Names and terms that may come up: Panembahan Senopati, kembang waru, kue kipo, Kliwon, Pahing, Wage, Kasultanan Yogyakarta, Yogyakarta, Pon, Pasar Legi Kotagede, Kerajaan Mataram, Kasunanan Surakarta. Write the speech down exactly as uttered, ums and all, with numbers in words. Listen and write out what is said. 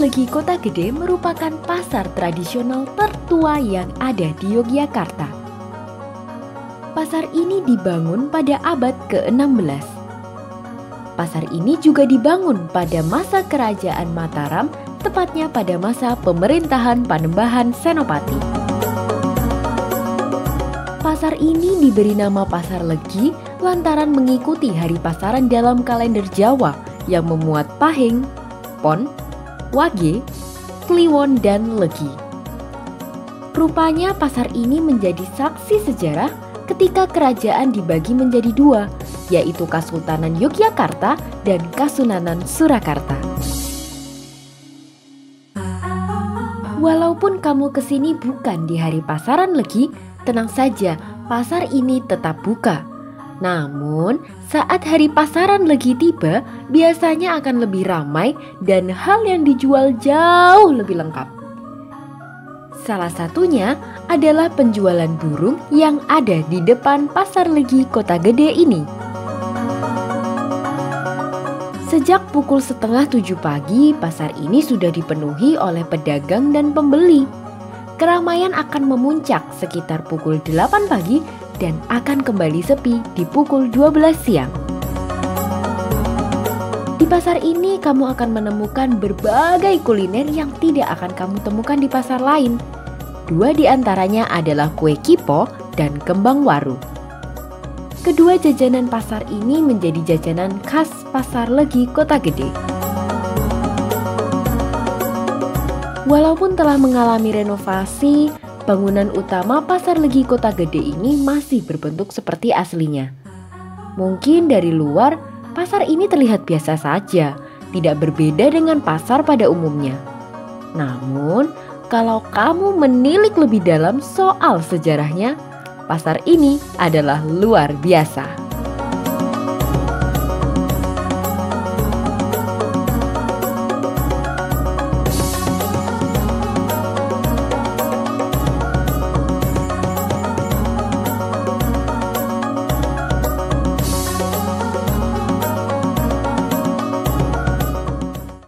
Legi Kotagede merupakan pasar tradisional tertua yang ada di Yogyakarta. Pasar ini dibangun pada abad ke enam belas. Pasar ini juga dibangun pada masa Kerajaan Mataram, tepatnya pada masa pemerintahan Panembahan Senopati. Pasar ini diberi nama Pasar Legi lantaran mengikuti hari pasaran dalam kalender Jawa yang memuat pahing, pon, wage, kliwon, dan legi. Rupanya pasar ini menjadi saksi sejarah ketika kerajaan dibagi menjadi dua, yaitu Kasultanan Yogyakarta dan Kasunanan Surakarta. Walaupun kamu kesini bukan di hari pasaran legi, tenang saja, pasar ini tetap buka. Namun, saat hari pasaran legi tiba, biasanya akan lebih ramai dan hal yang dijual jauh lebih lengkap. Salah satunya adalah penjualan burung yang ada di depan Pasar Legi Kotagede ini. Sejak pukul setengah tujuh pagi, pasar ini sudah dipenuhi oleh pedagang dan pembeli. Keramaian akan memuncak sekitar pukul delapan pagi dan akan kembali sepi di pukul dua belas siang. Di pasar ini kamu akan menemukan berbagai kuliner yang tidak akan kamu temukan di pasar lain. Dua di antaranya adalah kue kipo dan kembang waru. Kedua jajanan pasar ini menjadi jajanan khas Pasar Legi Kotagede. Walaupun telah mengalami renovasi, bangunan utama Pasar Legi Kotagede ini masih berbentuk seperti aslinya. Mungkin dari luar, pasar ini terlihat biasa saja, tidak berbeda dengan pasar pada umumnya. Namun, kalau kamu menilik lebih dalam soal sejarahnya, pasar ini adalah luar biasa.